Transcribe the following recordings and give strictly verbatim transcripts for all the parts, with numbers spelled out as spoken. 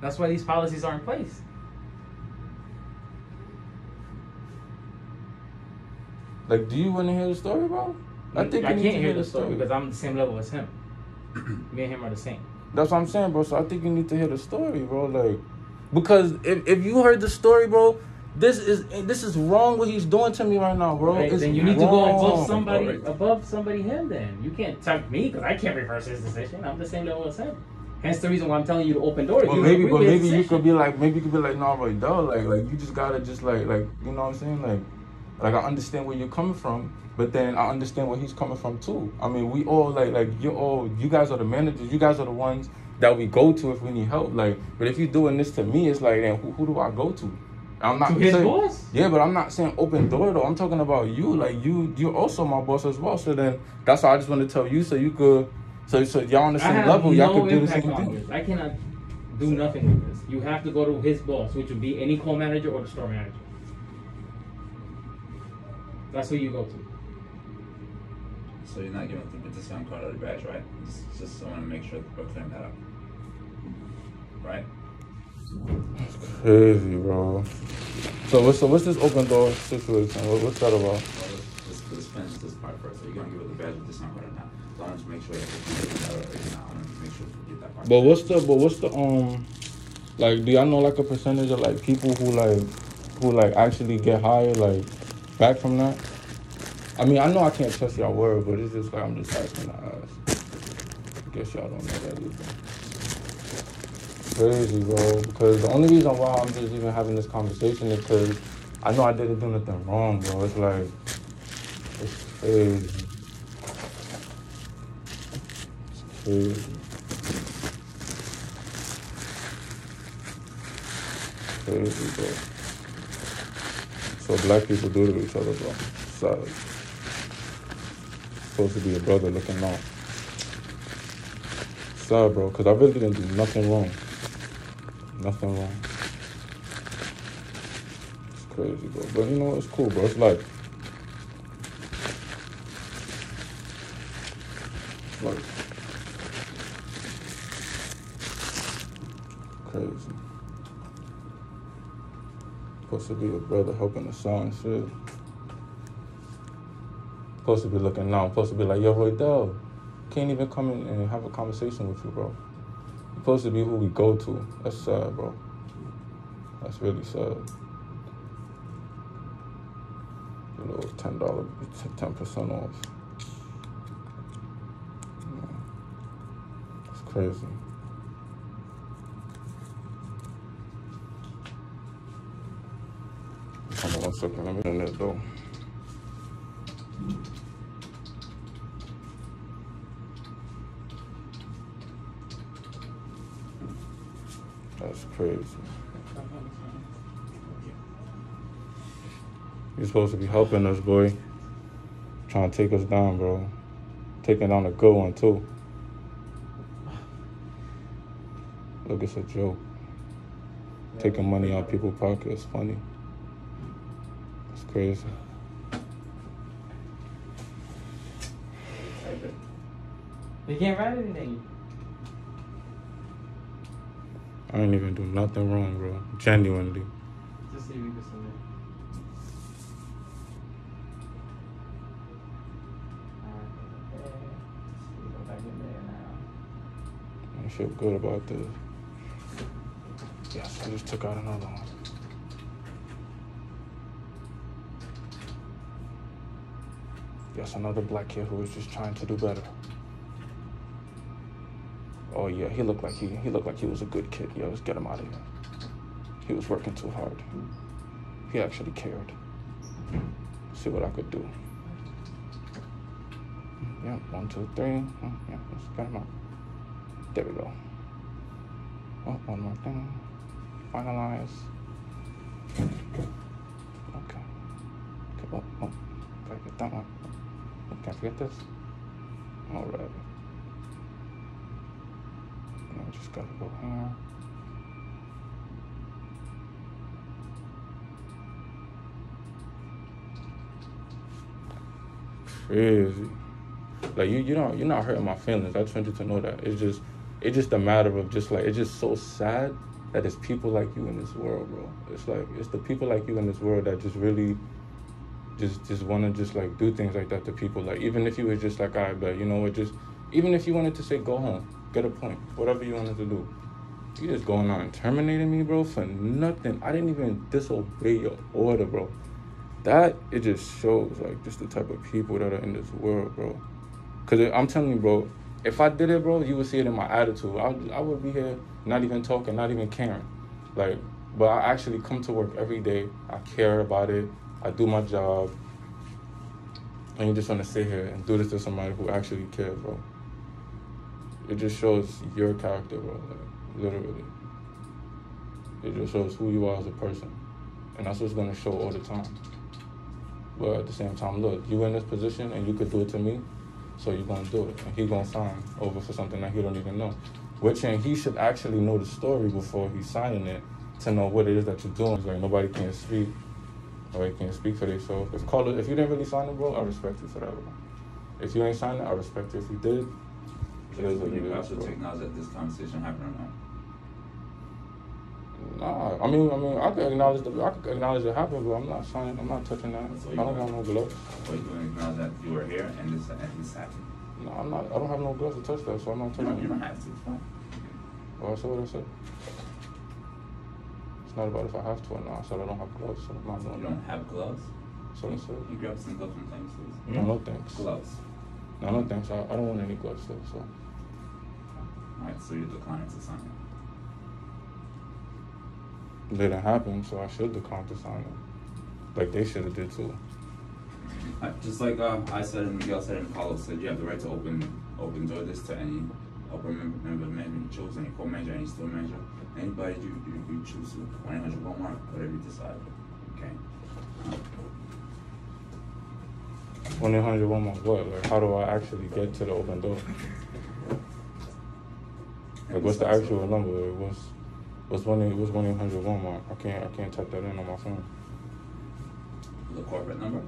That's why these policies are in place. Like, do you want to hear the story, bro? I think I you can't need to hear, hear the story, story because I'm the same level as him. Me and him are the same. That's what I'm saying, bro. So I think you need to hear the story, bro. Like, because if if you heard the story, bro, this is this is wrong. What he's doing to me right now, bro. Right, it's then you need wrong. to go above somebody, right. above somebody him. Then you can't talk me because I can't reverse his decision. I'm the same level as him. Hence the reason why I'm telling you to open doors. Well, you maybe, but maybe you could be like, maybe you could be like, no, nah, right, dog. Like, like you just gotta just like, like, you know what I'm saying, like. Like, I understand where you're coming from, but then I understand where he's coming from, too. I mean, we all, like, like you're all, you guys are the managers. You guys are the ones that we go to if we need help. Like, but if you're doing this to me, it's like, then who, who do I go to? I'm not to his saying, boss? Yeah, but I'm not saying open door, though. I'm talking about you. Like, you, you're also my boss as well. So then that's why I just want to tell you so you could, so, so y'all on the same level, y'all no could do the same thing. This. I cannot do so, nothing with this. You have to go to his boss, which would be any co-manager or the store manager. That's who you go to. So you're not giving the discount card out of the badge, right? It's just I want to make sure that we're clearing that up, right? That's crazy, bro. So what's so what's this open door situation? What, what's that about? Well, let's, let's finish this part first. So you're gonna give it the badge with discount card or not? So I want to make sure that we're clearing that up. I want to make sure we get that part. But what's the but what's the um like? Do y'all know like a percentage of like people who like who like actually get hired like? Back from that? I mean, I know I can't trust y'all word, but it's just like, I'm just asking to ask. I guess y'all don't know that either. Crazy, bro. Because the only reason why I'm just even having this conversation is because I know I didn't do nothing wrong, bro. It's like, it's crazy. It's crazy. It's crazy, bro. What black people do to each other, bro. Sad. Supposed to be a brother looking out. Sad, bro, because I really didn't do nothing wrong. Nothing wrong. It's crazy, bro. But you know, it's cool, bro. It's life. It's life. Crazy. Supposed to be a brother helping the son, shit. Supposed to be looking now. Supposed to be like, yo, Roydell, can't even come in and have a conversation with you, bro. Supposed to be who we go to. That's sad, bro. That's really sad. You know, ten dollars, ten percent off. It's crazy. Hold on one second, let me do that though. That's crazy. You're supposed to be helping us, boy. Trying to take us down, bro. Taking down a good one, too. Look, it's a joke. Taking money out of people's pockets, funny. It's crazy. You can't write anything. I didn't even do nothing wrong, bro. Genuinely. Just see if you can submit. Alright, okay. Let's go back in there now. I feel good about this. Yes, I just took out another one. Yes, another black kid who was just trying to do better. Oh yeah, he looked like he he looked like he was a good kid. Yeah, let's get him out of here. He was working too hard. He actually cared. Let's see what I could do. Yeah, one, two, three. Oh, yeah, let's get him out. There we go. Oh, one more thing. Finalize. Okay. Okay. Oh, oh. I get that one. Can't forget this. All right. Now we just gotta go here. Crazy. Like you, you don't, you're not hurting my feelings. I just want you to know that. It's just, it's just a matter of just like, it's just so sad that it's people like you in this world, bro. It's like, it's the people like you in this world that just really just just want to just like do things like that to people. Like, even if you was just like, all right, but you know what, just, even if you wanted to say, go home, get a point, whatever you wanted to do, you just going on and terminating me, bro, for nothing. I didn't even disobey your order, bro. That, it just shows, like, just the type of people that are in this world, bro. Because I'm telling you, bro, if I did it, bro, you would see it in my attitude. I, I would be here not even talking, not even caring. Like, but I actually come to work every day. I care about it. I do my job. And you just want to sit here and do this to somebody who actually cares, bro. It just shows your character, bro, like, literally. It just shows who you are as a person. And that's what's going to show all the time. But at the same time, look, you in this position and you could do it to me, so you're going to do it. And he's going to sign over for something that he don't even know. Which, and he should actually know the story before he's signing it to know what it is that you're doing. It's like, nobody can't speak. Nobody can't speak for themselves. If Carlos, if you didn't really sign it, bro, I respect you for that, bro. If you ain't signed it, I respect you if you did. It is what it is, bro. Acknowledge that this conversation happened right now. Nah, I mean, I mean, I could acknowledge the, I could acknowledge it happened, but I'm not signing, I'm not touching that. So I don't got no gloves. So you gonna acknowledge that you were here and this, and this happened? No, I'm not. I don't have no gloves to touch that, so I'm not touching. No, you don't have to. It's fine. Oh, I said what I said. It's not about if I have to or not. I said I don't have gloves, so I'm not doing that. You don't have gloves? So I said. You grab some gloves from things, please. No, no thanks. Gloves. No, no thanks. I, I don't want any gloves though. So. All right. So you declined to sign it. Didn't happen, so I should decline to sign it. Like, they should have did too. I, just like uh, I said, and Miguel said, and Paulo said, you have the right to open open door this to any upper member, member of management you chose, any co-manager, any store manager, anybody you, you, you choose to, one eight hundred Walmart, whatever you decide. Okay. one eight hundred Walmart, what? Like, how do I actually get to the open door? Like, what's the actual number? Like, what's What's one eight what's one eight hundred Walmart? I can't I can't type that in on my phone. The corporate number?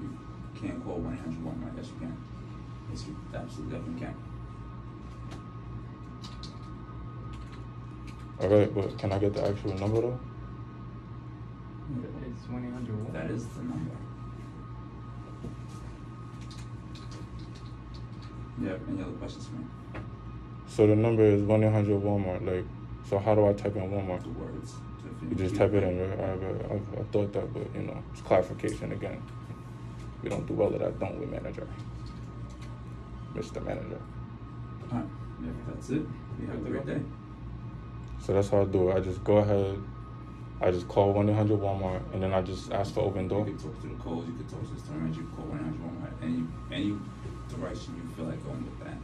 You can't call one eight hundred Walmart, yes you can. Yes you absolutely definitely can. Alright, but can I get the actual number though? It's one eight hundred Walmart. That is the number. Do you have any other questions for me? So the number is one eight hundred Walmart, like, so how do I type in Walmart? The words. You just type it in, right? I, I, I thought that, but, you know, it's clarification again. We don't do well at that, don't we, manager? Mister Manager. All right. Yeah, that's it. You have a great day. So that's how I do it. I just go ahead. I just call one eight hundred Walmart, and then I just ask for open door. You can talk to the calls. You can talk to the store manager. You can call one eight hundred Walmart. Any, any direction you feel like going with that.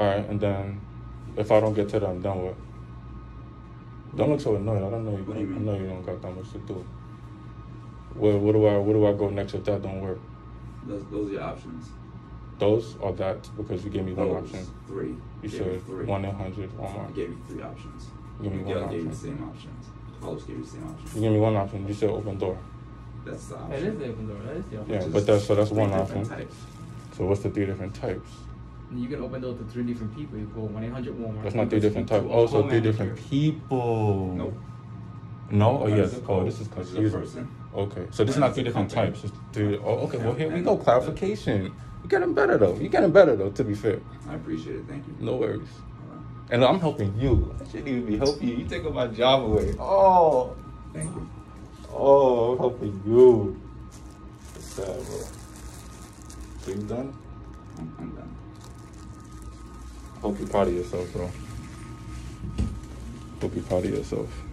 All right, and then... if I don't get to that, I'm done with. Don't look so annoyed. I don't know you. What do you mean? I know you don't got that much to do. Where, where do I, where do I go next if that don't work? Those, those are your options. Those or that, because you gave me those, one option. Three. You said three. One eight hundred Walmart. I gave you three options. You gave me Miguel one gave option. Gave you the same options. Carlos gave you the same options. You gave me one option. You said open door. That's the option. That is the open door. That is the option. Yeah, but that's so that's one option. Types. So what's the three different types? You can open door to three different people. You call one eight hundred Walmart. That's not three different types. Also, three different people. Nope. No? Oh, yes. Oh, this is confusing. Okay. So this is not three different types. It's three. Oh, okay. Well, here we go. Clarification. You're getting better, though. You're getting better, though, to be fair. I appreciate it. Thank you. No worries. And I'm helping you. I shouldn't even be helping you. You're taking my job away. Oh. Thank you. Oh, I'm helping you. That's sad, bro. So you done? I'm done. Hope you're proud of yourself, bro. Hope you're proud of yourself.